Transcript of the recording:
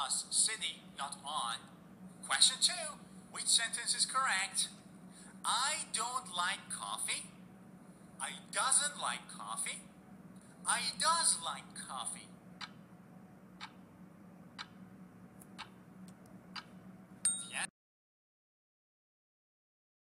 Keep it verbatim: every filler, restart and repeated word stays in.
plus city, not on. Question two, which sentence is correct? I don't like coffee. I doesn't like coffee. I does like coffee.